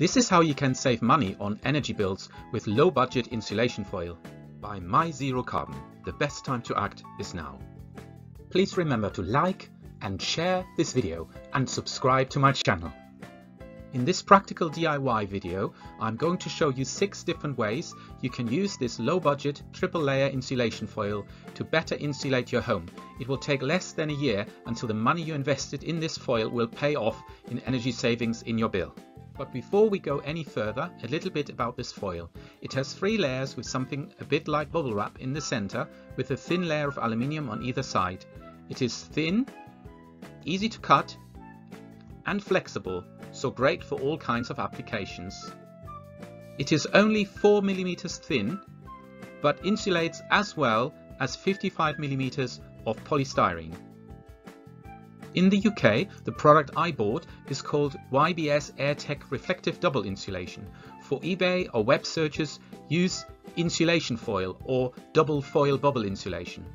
This is how you can save money on energy bills with low-budget insulation foil by My Zero Carbon. The best time to act is now. Please remember to like and share this video and subscribe to my channel. In this practical DIY video, I'm going to show you 6 different ways you can use this low-budget triple-layer insulation foil to better insulate your home. It will take less than a year until the money you invested in this foil will pay off in energy savings in your bill. But before we go any further, a little bit about this foil. It has 3 layers with something a bit like bubble wrap in the center, with a thin layer of aluminium on either side. It is thin, easy to cut and flexible, so great for all kinds of applications. It is only 4 mm thin, but insulates as well as 55 mm of polystyrene. In the UK, the product I bought is called YBS AirTech Reflective Double Insulation. For eBay or web searches, use insulation foil or double foil bubble insulation.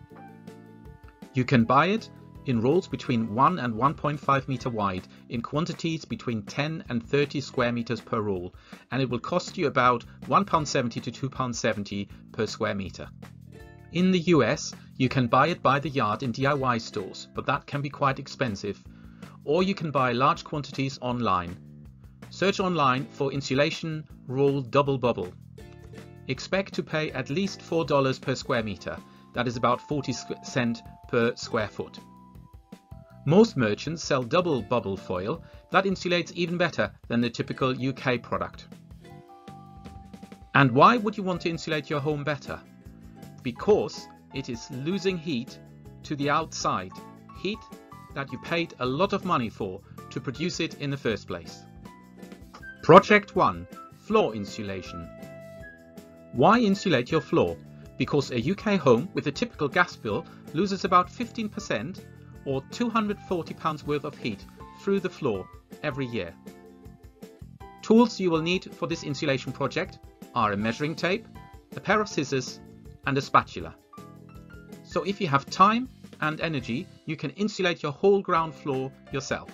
You can buy it in rolls between 1 and 1.5 meter wide, in quantities between 10 and 30 square meters per roll, and it will cost you about £1.70 to £2.70 per square meter. In the US, you can buy it by the yard in DIY stores, but that can be quite expensive. Or you can buy large quantities online. Search online for insulation roll double bubble. Expect to pay at least $4 per square meter. That is about 40 cents per square foot. Most merchants sell double bubble foil that insulates even better than the typical UK product. And why would you want to insulate your home better? Because it is losing heat to the outside, heat that you paid a lot of money for to produce it in the first place. Project 1. Floor insulation. Why insulate your floor? Because a UK home with a typical gas bill loses about 15% or £240 worth of heat through the floor every year. Tools you will need for this insulation project are a measuring tape, a pair of scissors, and a spatula. So if you have time and energy, you can insulate your whole ground floor yourself.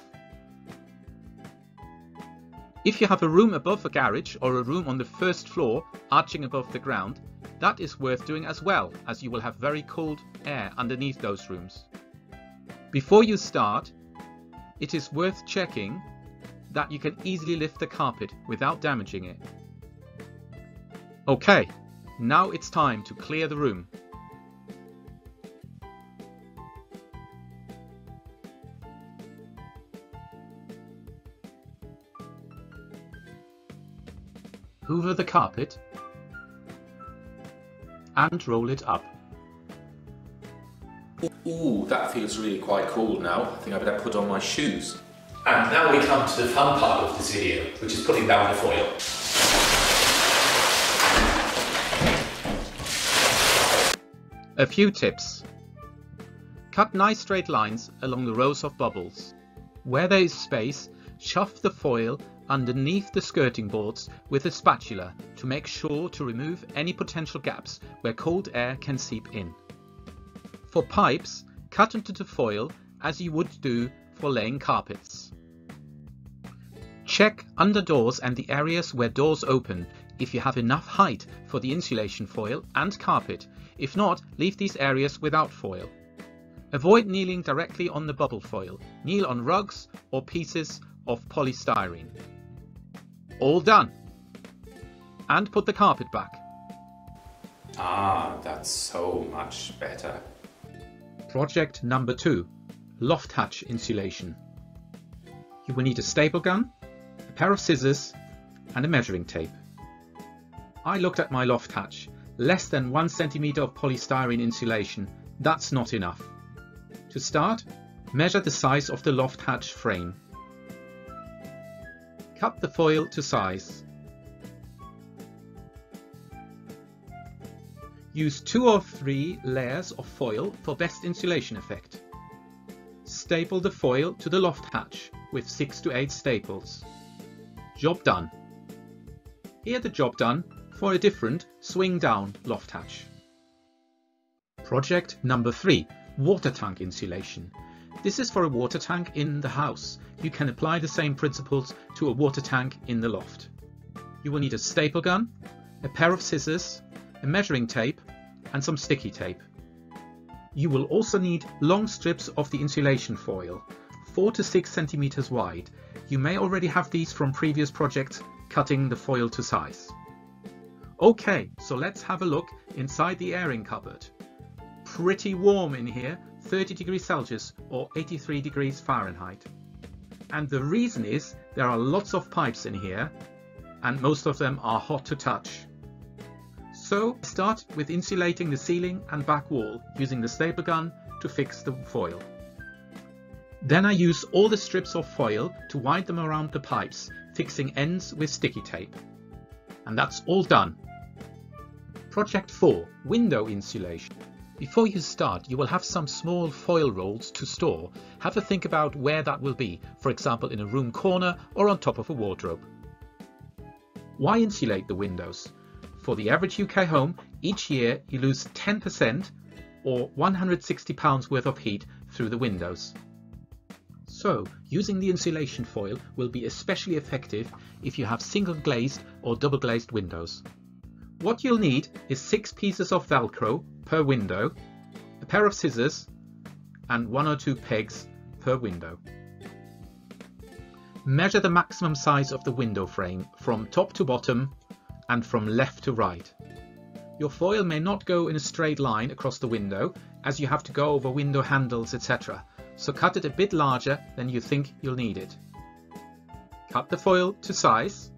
If you have a room above a garage or a room on the first floor arching above the ground, that is worth doing as well, as you will have very cold air underneath those rooms. Before you start, it is worth checking that you can easily lift the carpet without damaging it. Okay. Now it's time to clear the room. Hoover the carpet and roll it up. Ooh, that feels really quite cool now. I think I better put on my shoes. And now we come to the fun part of this video, which is putting down the foil. A few tips. Cut nice straight lines along the rows of bubbles. Where there is space, shove the foil underneath the skirting boards with a spatula to make sure to remove any potential gaps where cold air can seep in. For pipes, cut into the foil as you would do for laying carpets. Check under doors and the areas where doors open if you have enough height for the insulation foil and carpet. If not, leave these areas without foil. Avoid kneeling directly on the bubble foil. Kneel on rugs or pieces of polystyrene. All done! And put the carpet back. Ah, that's so much better. Project number 2. Loft hatch insulation. You will need a staple gun, a pair of scissors and a measuring tape. I looked at my loft hatch. Less than 1 centimeter of polystyrene insulation, that's not enough. To start, measure the size of the loft hatch frame. Cut the foil to size. Use 2 or 3 layers of foil for best insulation effect. Staple the foil to the loft hatch with 6 to 8 staples. Job done. Here the job done for a different swing down loft hatch. Project number 3. Water tank insulation. This is for a water tank in the house. You can apply the same principles to a water tank in the loft. you will need a staple gun, a pair of scissors, a measuring tape, and some sticky tape. You will also need long strips of the insulation foil, 4 to 6 centimeters wide. You may already have these from previous projects cutting the foil to size. Okay, so let's have a look inside the airing cupboard. Pretty warm in here, 30 degrees Celsius or 83 degrees Fahrenheit. And the reason is there are lots of pipes in here and most of them are hot to touch. So start with insulating the ceiling and back wall using the staple gun to fix the foil. Then I use all the strips of foil to wind them around the pipes, fixing ends with sticky tape. And that's all done. Project 4, window insulation. Before you start, you will have some small foil rolls to store. Have a think about where that will be, for example in a room corner or on top of a wardrobe. Why insulate the windows? For the average UK home, each year you lose 10% or £160 worth of heat through the windows. So, using the insulation foil will be especially effective if you have single glazed or double glazed windows. What you'll need is 6 pieces of Velcro per window, a pair of scissors and 1 or 2 pegs per window. Measure the maximum size of the window frame from top to bottom and from left to right. Your foil may not go in a straight line across the window as you have to go over window handles, etc. So cut it a bit larger than you think you'll need it. Cut the foil to size,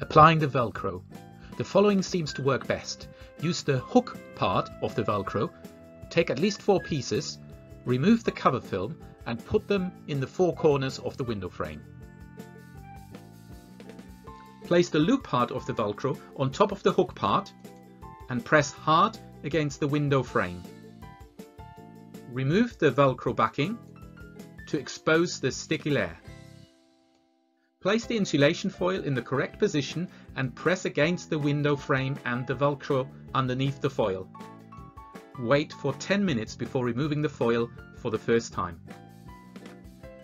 applying the Velcro. The following seems to work best. Use the hook part of the Velcro, take at least 4 pieces, remove the cover film and put them in the 4 corners of the window frame. Place the loop part of the Velcro on top of the hook part and press hard against the window frame. Remove the Velcro backing to expose the sticky layer. Place the insulation foil in the correct position and press against the window frame and the Velcro underneath the foil. Wait for 10 minutes before removing the foil for the first time.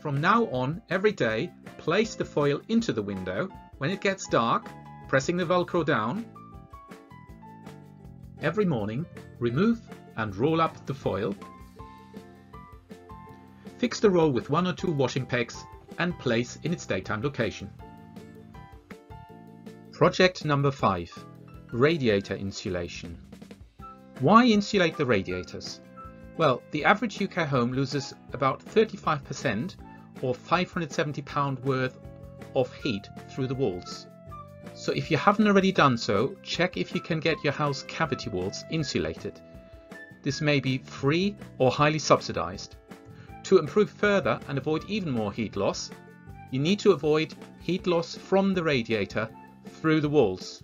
From now on, every day, place the foil into the window. When it gets dark, pressing the Velcro down. Every morning, remove and roll up the foil. Fix the roll with 1 or 2 washing pegs and place in its daytime location. Project number 5, radiator insulation. Why insulate the radiators? Well, the average UK home loses about 35% or £570 worth of heat through the walls. So if you haven't already done so, check if you can get your house cavity walls insulated. This may be free or highly subsidized. To improve further and avoid even more heat loss, you need to avoid heat loss from the radiator through the walls.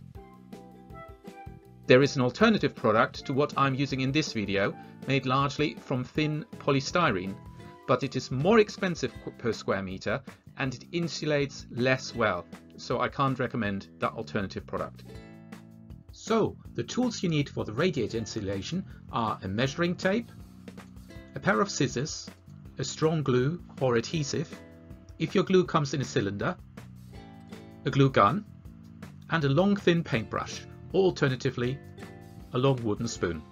There is an alternative product to what I'm using in this video, made largely from thin polystyrene, but it is more expensive per square meter and it insulates less well. So I can't recommend that alternative product. So the tools you need for the radiator insulation are a measuring tape, a pair of scissors, a strong glue or adhesive, if your glue comes in a cylinder, a glue gun and a long thin paintbrush, or alternatively a long wooden spoon.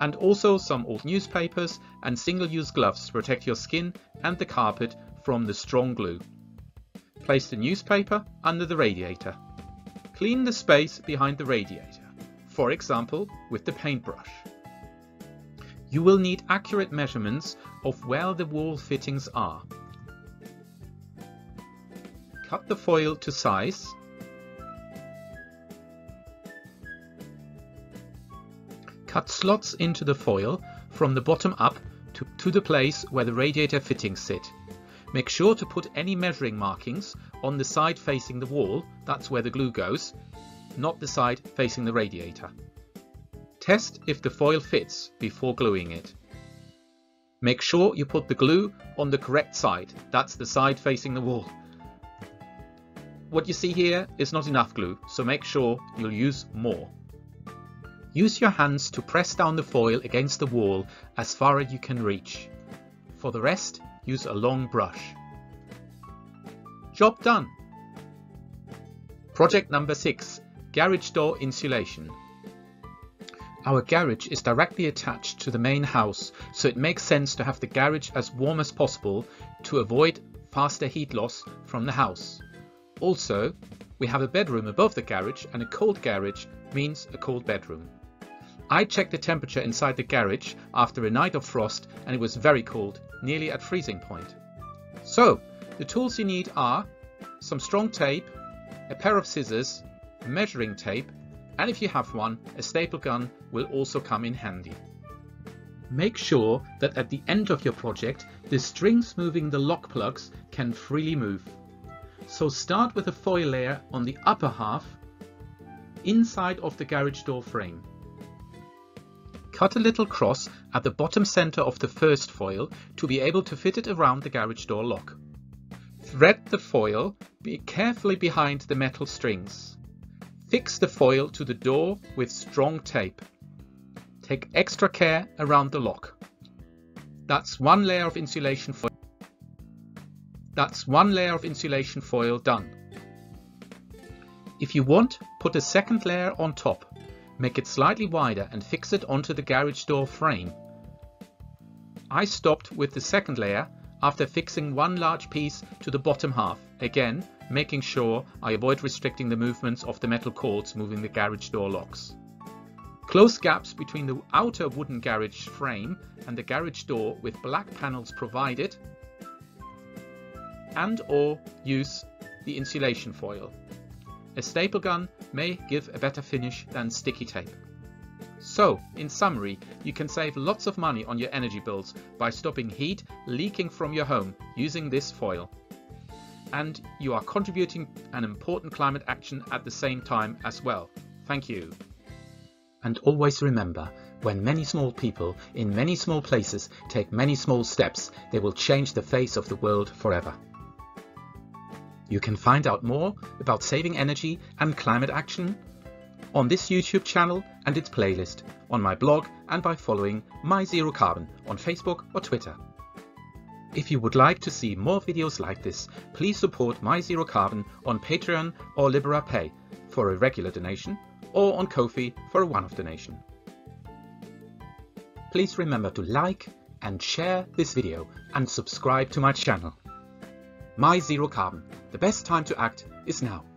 And also some old newspapers and single-use gloves to protect your skin and the carpet from the strong glue. Place the newspaper under the radiator. Clean the space behind the radiator, for example with the paintbrush. You will need accurate measurements of where the wall fittings are. Cut the foil to size. Cut slots into the foil from the bottom up to the place where the radiator fittings sit. Make sure to put any measuring markings on the side facing the wall, that's where the glue goes, not the side facing the radiator. Test if the foil fits before gluing it. Make sure you put the glue on the correct side, that's the side facing the wall. What you see here is not enough glue, so make sure you'll use more. Use your hands to press down the foil against the wall as far as you can reach. For the rest, use a long brush. Job done. Project number 6, garage door insulation. Our garage is directly attached to the main house, so it makes sense to have the garage as warm as possible to avoid faster heat loss from the house. Also, we have a bedroom above the garage, and a cold garage means a cold bedroom. I checked the temperature inside the garage after a night of frost, and it was very cold, nearly at freezing point. So, the tools you need are some strong tape, a pair of scissors, measuring tape, and if you have one, a staple gun will also come in handy. Make sure that at the end of your project, the strings moving the lock plugs can freely move. So start with a foil layer on the upper half, inside of the garage door frame. Cut a little cross at the bottom center of the first foil to be able to fit it around the garage door lock. Thread the foil carefully behind the metal strings. Fix the foil to the door with strong tape. Take extra care around the lock. That's one layer of insulation foil. That's one layer of insulation foil done. If you want, put a second layer on top. Make it slightly wider and fix it onto the garage door frame. I stopped with the second layer after fixing one large piece to the bottom half. Again, making sure I avoid restricting the movements of the metal cords moving the garage door locks. Close gaps between the outer wooden garage frame and the garage door with black panels provided, and or use the insulation foil. A staple gun may give a better finish than sticky tape. So, in summary, you can save lots of money on your energy bills by stopping heat leaking from your home using this foil. And you are contributing an important climate action at the same time as well. Thank you. And always remember, when many small people in many small places take many small steps, they will change the face of the world forever. You can find out more about saving energy and climate action on this YouTube channel and its playlist, on my blog, and by following My Zero Carbon on Facebook or Twitter. If you would like to see more videos like this, please support My Zero Carbon on Patreon or Liberapay for a regular donation, or on Ko-fi for a one-off donation. Please remember to like and share this video and subscribe to my channel. My Zero Carbon, the best time to act is now.